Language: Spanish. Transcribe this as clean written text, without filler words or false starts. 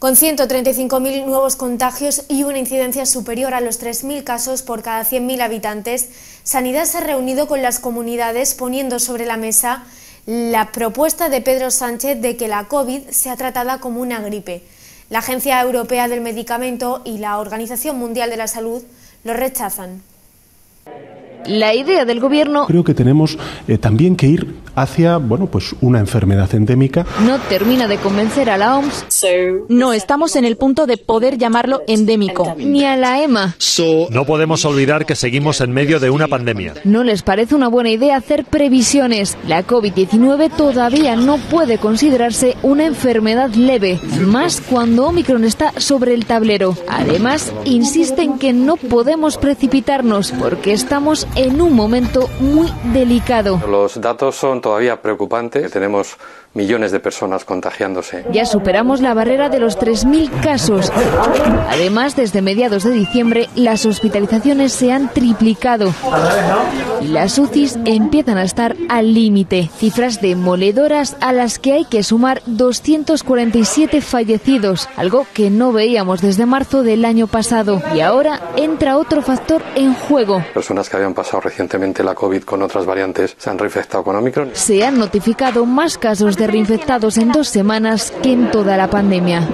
Con 135.000 nuevos contagios y una incidencia superior a los 3.000 casos por cada 100.000 habitantes, Sanidad se ha reunido con las comunidades poniendo sobre la mesa la propuesta de Pedro Sánchez de que la COVID sea tratada como una gripe. La Agencia Europea del Medicamento y la Organización Mundial de la Salud lo rechazan. La idea del gobierno... Creo que tenemos también que ir hacia una enfermedad endémica. No termina de convencer a la OMS. No estamos en el punto de poder llamarlo endémico, ni a la EMA. No podemos olvidar que seguimos en medio de una pandemia. ¿No les parece una buena idea hacer previsiones? La COVID-19 todavía no puede considerarse una enfermedad leve, más cuando Omicron está sobre el tablero. Además, insisten que no podemos precipitarnos porque estamos en un momento muy delicado. Los datos son todavía preocupantes. Tenemos millones de personas contagiándose. Ya superamos la barrera de los 3.000 casos. Además, desde mediados de diciembre, las hospitalizaciones se han triplicado. Las UCIs empiezan a estar al límite. Cifras demoledoras a las que hay que sumar 247 fallecidos, algo que no veíamos desde marzo del año pasado. Y ahora entra otro factor en juego. Personas que habían pasado recientemente la COVID con otras variantes se han reinfectado con Omicron. Se han notificado más casos de reinfectados en 2 semanas que en toda la pandemia.